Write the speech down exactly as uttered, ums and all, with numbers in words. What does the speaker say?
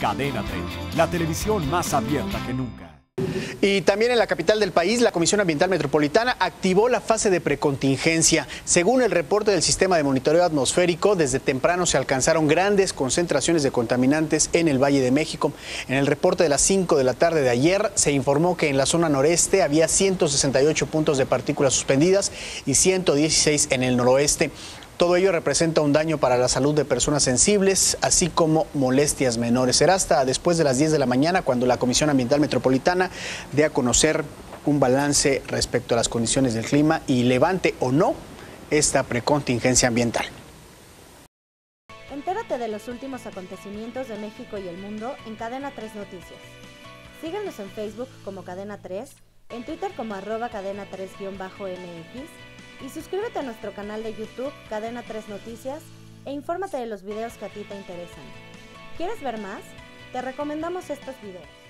Cadenatres, la televisión más abierta que nunca. Y también en la capital del país, la Comisión Ambiental Metropolitana activó la fase de precontingencia. Según el reporte del Sistema de Monitoreo Atmosférico, desde temprano se alcanzaron grandes concentraciones de contaminantes en el Valle de México. En el reporte de las cinco de la tarde de ayer se informó que en la zona noreste había ciento sesenta y ocho puntos de partículas suspendidas y ciento dieciséis en el noroeste. Todo ello representa un daño para la salud de personas sensibles, así como molestias menores. Será hasta después de las diez de la mañana cuando la Comisión Ambiental Metropolitana dé a conocer un balance respecto a las condiciones del clima y levante o no esta precontingencia ambiental. Entérate de los últimos acontecimientos de México y el mundo en Cadena tres Noticias. Síguenos en Facebook como Cadena tres, en Twitter como arroba cadena tres guión bajo eme equis. Y suscríbete a nuestro canal de YouTube, Cadena tres Noticias, e infórmate de los videos que a ti te interesan. ¿Quieres ver más? Te recomendamos estos videos.